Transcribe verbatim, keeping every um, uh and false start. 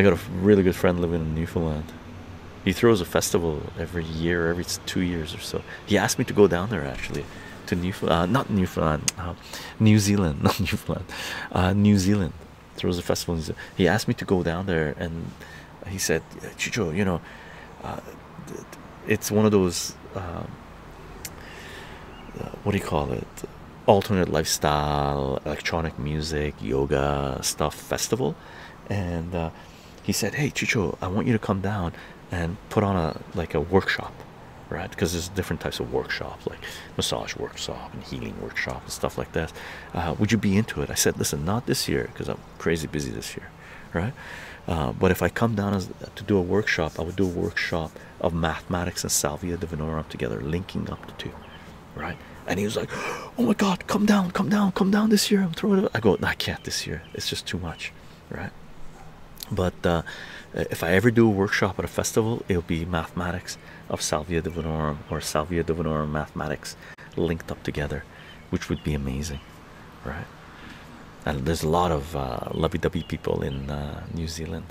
I got a really good friend living in Newfoundland. He throws a festival every year, every two years or so. He asked me to go down there actually, to Newfoundland, uh, not Newfoundland, uh, New Zealand, not Newfoundland, uh, New Zealand. Throws a festival. In New Zealand. He asked me to go down there, and he said, "Chicho, you know, uh, it's one of those, um, uh, what do you call it? Alternate lifestyle, electronic music, yoga stuff festival." And uh, he said, "Hey, Chicho, I want you to come down and put on a like a workshop, right? Because there's different types of workshops, like massage workshop and healing workshop and stuff like that. Uh, would you be into it?" I said, "Listen, not this year because I'm crazy busy this year, right? Uh, but if I come down as, to do a workshop, I would do a workshop of mathematics and Salvia divinorum together, linking up the two, right?" And he was like, "Oh my God, come down, come down, come down this year. I'm throwing it." I go, "No, I can't this year. It's just too much, right?" But uh, if I ever do a workshop at a festival, it'll be mathematics of Salvia divinorum or Salvia divinorum mathematics linked up together, which would be amazing, right? And there's a lot of uh, lovey-dovey people in uh, New Zealand.